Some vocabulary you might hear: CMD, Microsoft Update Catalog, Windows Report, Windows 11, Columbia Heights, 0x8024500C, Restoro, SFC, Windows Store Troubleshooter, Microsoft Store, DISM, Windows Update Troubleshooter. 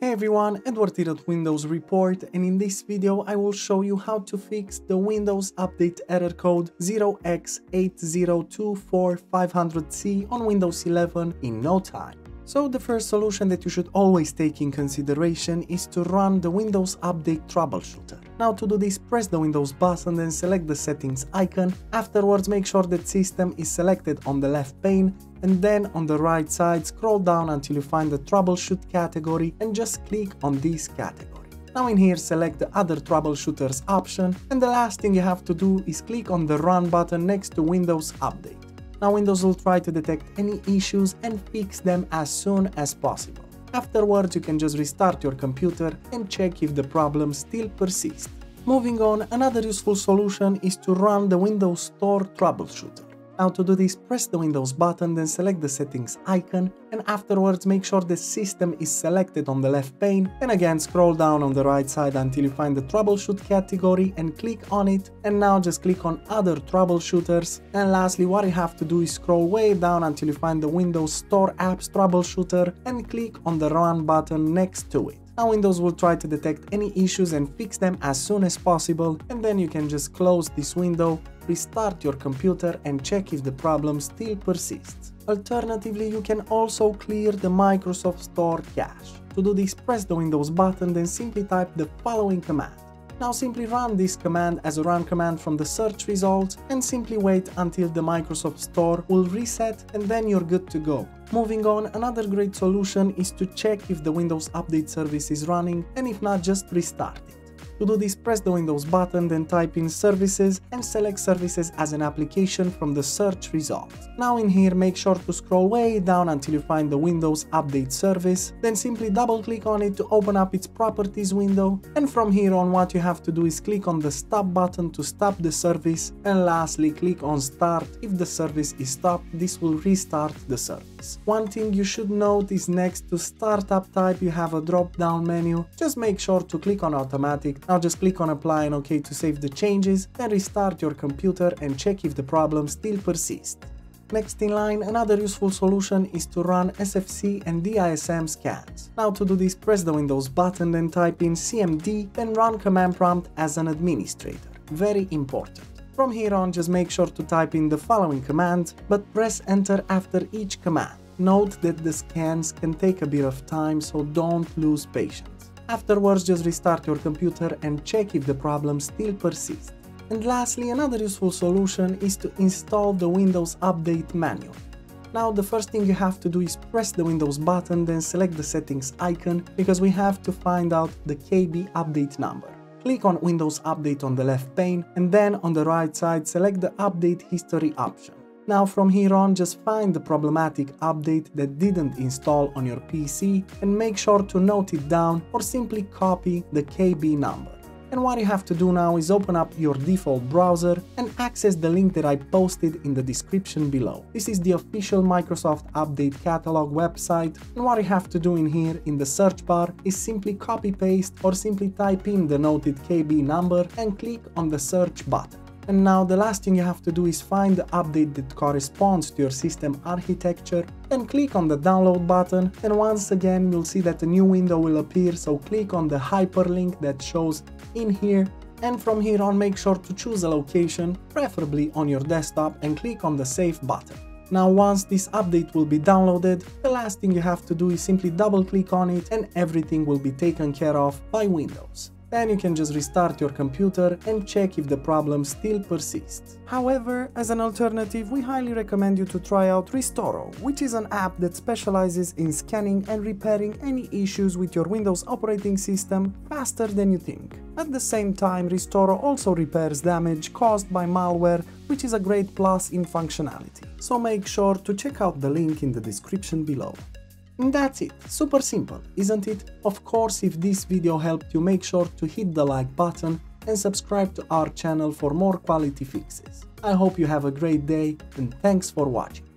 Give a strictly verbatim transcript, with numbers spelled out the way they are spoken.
Hey everyone, Edward here at Windows Report, and in this video I will show you how to fix the Windows Update Error Code zero x eight zero two four five hundred C on Windows eleven in no time. So the first solution that you should always take in consideration is to run the Windows Update Troubleshooter. Now to do this, press the Windows button, then select the settings icon. Afterwards, make sure that System is selected on the left pane, and then on the right side scroll down until you find the Troubleshoot category and just click on this category. Now in here select the Other Troubleshooters option, and the last thing you have to do is click on the Run button next to Windows Update. Now Windows will try to detect any issues and fix them as soon as possible. Afterwards you can just restart your computer and check if the problem still persists. Moving on, another useful solution is to run the Windows Store Troubleshooter. Now to do this, press the Windows button, then select the settings icon, and afterwards make sure the System is selected on the left pane, and again scroll down on the right side until you find the Troubleshoot category and click on it, and now just click on Other Troubleshooters, and lastly what you have to do is scroll way down until you find the Windows Store Apps Troubleshooter and click on the Run button next to it. Now Windows will try to detect any issues and fix them as soon as possible, and then you can just close this window, restart your computer and check if the problem still persists. Alternatively, you can also clear the Microsoft Store cache. To do this, press the Windows button, then simply type the following command. Now simply run this command as a run command from the search results and simply wait until the Microsoft Store will reset, and then you're good to go. Moving on, another great solution is to check if the Windows Update service is running, and if not, just restart it. To do this, press the Windows button, then type in Services and select Services as an application from the search results. Now in here, make sure to scroll way down until you find the Windows Update service, then simply double-click on it to open up its properties window, and from here on what you have to do is click on the Stop button to stop the service, and lastly click on Start. If the service is stopped, this will restart the service. One thing you should note is next to Startup type you have a drop-down menu. Just make sure to click on Automatic. Now just click on Apply and OK to save the changes, then restart your computer and check if the problem still persists. Next in line, another useful solution is to run S F C and D I S M scans. Now to do this, press the Windows button, then type in C M D, then run command prompt as an administrator. Very important. From here on, just make sure to type in the following command, but press enter after each command. Note that the scans can take a bit of time, so don't lose patience. Afterwards, just restart your computer and check if the problem still persists. And lastly, another useful solution is to install the Windows Update manual. Now the first thing you have to do is press the Windows button, then select the settings icon, because we have to find out the K B update number. Click on Windows Update on the left pane, and then on the right side select the Update History option. Now from here on, just find the problematic update that didn't install on your P C and make sure to note it down or simply copy the K B number. And what you have to do now is open up your default browser and access the link that I posted in the description below. This is the official Microsoft Update Catalog website, and what you have to do in here in the search bar is simply copy paste or simply type in the noted K B number and click on the search button. And now the last thing you have to do is find the update that corresponds to your system architecture, then click on the download button, and once again you'll see that a new window will appear, so click on the hyperlink that shows in here, and from here on make sure to choose a location, preferably on your desktop, and click on the save button. Now once this update will be downloaded, the last thing you have to do is simply double click on it and everything will be taken care of by Windows. Then you can just restart your computer and check if the problem still persists. However, as an alternative, we highly recommend you to try out Restoro, which is an app that specializes in scanning and repairing any issues with your Windows operating system faster than you think. At the same time, Restoro also repairs damage caused by malware, which is a great plus in functionality. So make sure to check out the link in the description below. And that's it, super simple, isn't it? Of course, if this video helped you, make sure to hit the like button and subscribe to our channel for more quality fixes. I hope you have a great day, and thanks for watching.